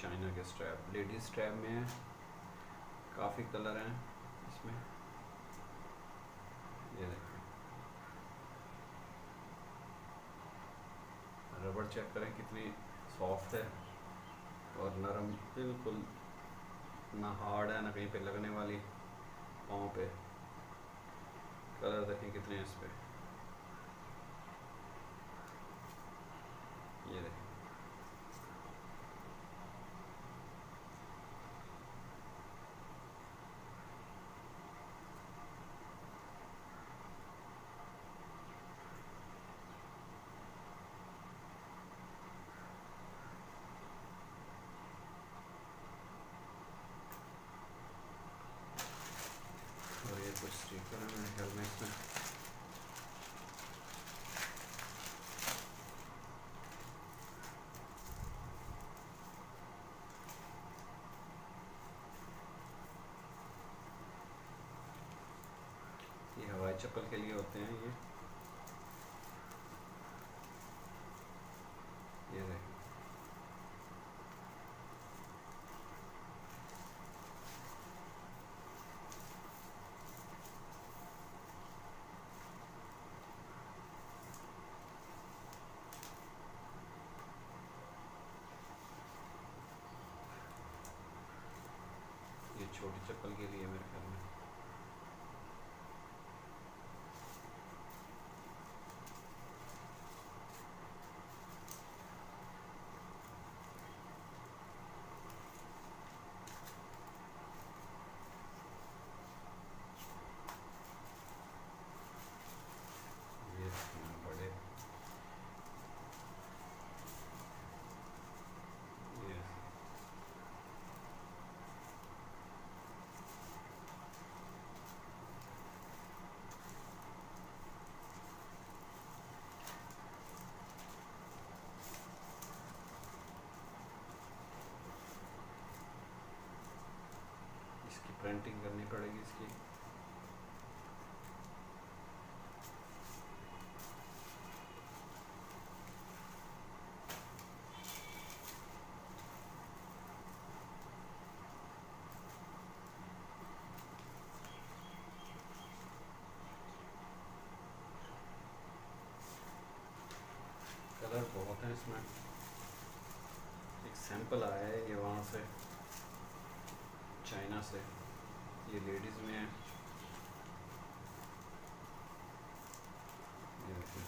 China के strap, ladies strap में है, काफ़ी कलर हैं इसमें। ये देखें रबड़ चेक करें कितनी सॉफ्ट है और नरम, बिल्कुल ना हार्ड है ना कहीं पे लगने वाली पाँव पे। कलर देखें कितने इस पे, ये देखें कुछ स्टीकर है मेरे ख्याल में इसमें। ये हवाई चप्पल के लिए होते हैं ये देख। ये छोटी चप्पल के लिए मेरे ख्याल में। ये बड़े, प्रिंटिंग करनी पड़ेगी इसकी। कलर बहुत है इसमें। एक सैंपल आया है ये वहाँ से, चाइना से। ये लेडीज़ में है, ये देखिए।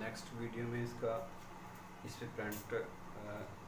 नेक्स्ट वीडियो में इसका इस पे प्रिंट